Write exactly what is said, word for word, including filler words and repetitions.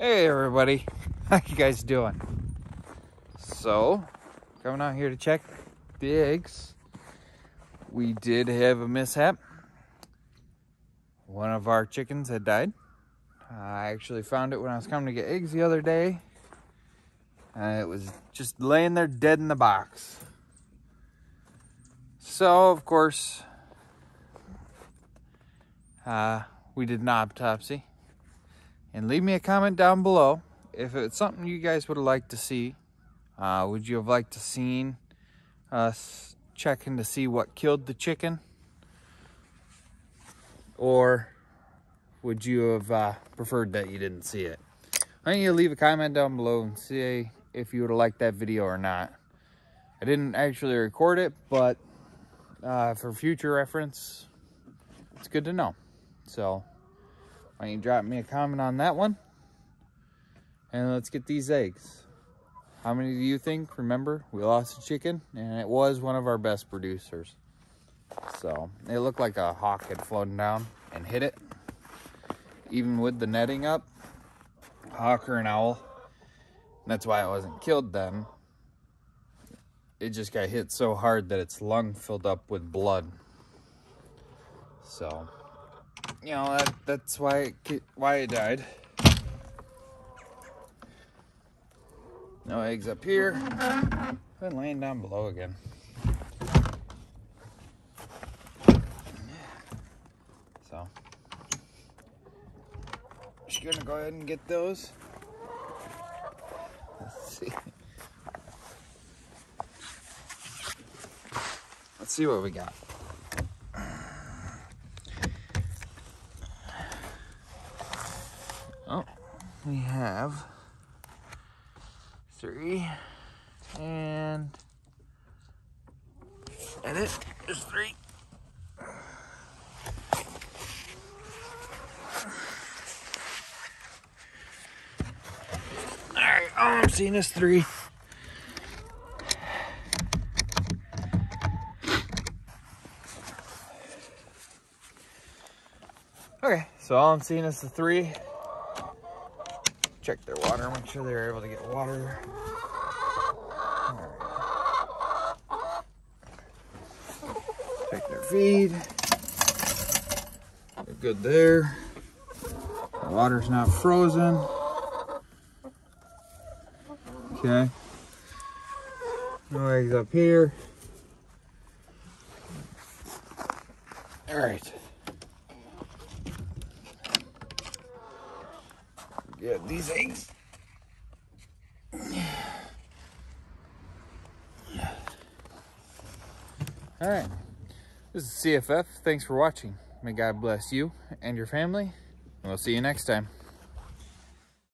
Hey everybody, how you guys doing? So, coming out here to check the eggs. We did have a mishap. One of our chickens had died. I actually found it when I was coming to get eggs the other day. Uh, it was just laying there dead in the box. So, of course, uh, we did an autopsy. And leave me a comment down below if it's something you guys would have liked to see. Uh, would you have liked to seen us checking to see what killed the chicken? Or would you have uh, preferred that you didn't see it? I need you to leave a comment down below and say if you would have liked that video or not. I didn't actually record it, but uh, for future reference, it's good to know. So, why don't you drop me a comment on that one? And let's get these eggs. How many do you think? Remember, we lost a chicken, and it was one of our best producers. So, it looked like a hawk had flown down and hit it. Even with the netting up, a hawk or an owl. And that's why it wasn't killed then. It just got hit so hard that its lung filled up with blood. So, you know, that, that's why it, why it died. No eggs up here. Been laying down below again. So, just gonna go ahead and get those. Let's see. Let's see what we got. Oh, we have three, and and it is three. All right, all I'm seeing is three. Okay, so all I'm seeing is the three. Check their water, make sure they're able to get water. Right. Check their feed. They're good there. The water's not frozen. Okay. No eggs up here. All right. Yeah, these eggs. All right, this is C F F. Thanks for watching. May God bless you and your family, and we'll see you next time.